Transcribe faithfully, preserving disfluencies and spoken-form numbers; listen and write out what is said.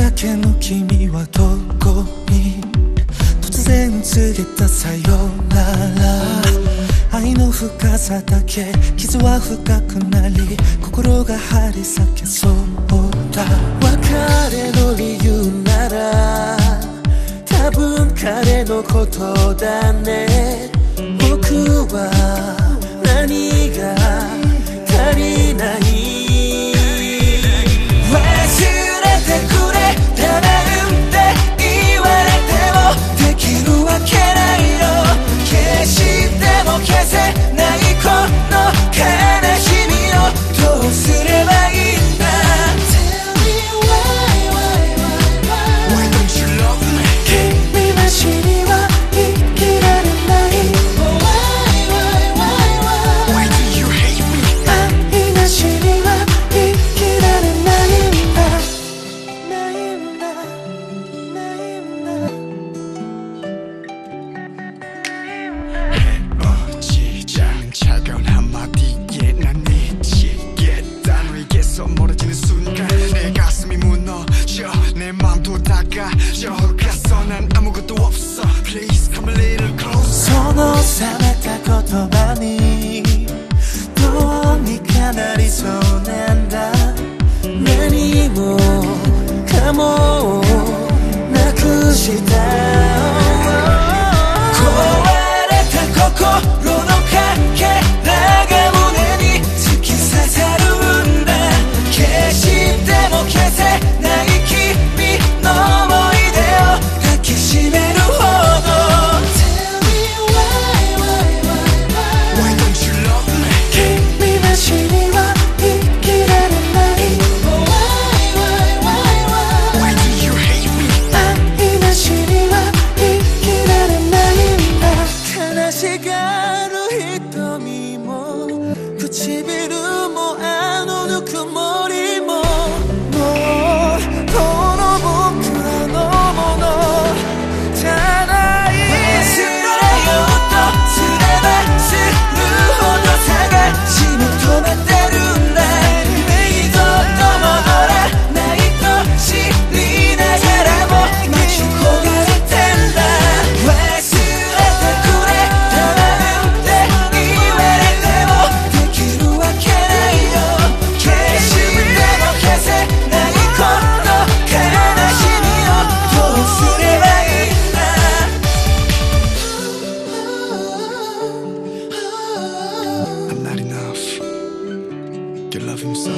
だけの君はどこに？突然連れたさよなら。愛の深さだけ傷は深くなり、心が張り裂けそうだ。別れの理由なら多分彼のことだね。僕は何が足りない？멀어지는 순간 내 가슴이 무너져 내 맘도 다가져 가서 난 아무것도 없어. Please come a little closer. 서로 사랑할 것도 많이 또 니가 날 이소낸다. 난 이모 감옥 나 그시다. Not enough. You love him so.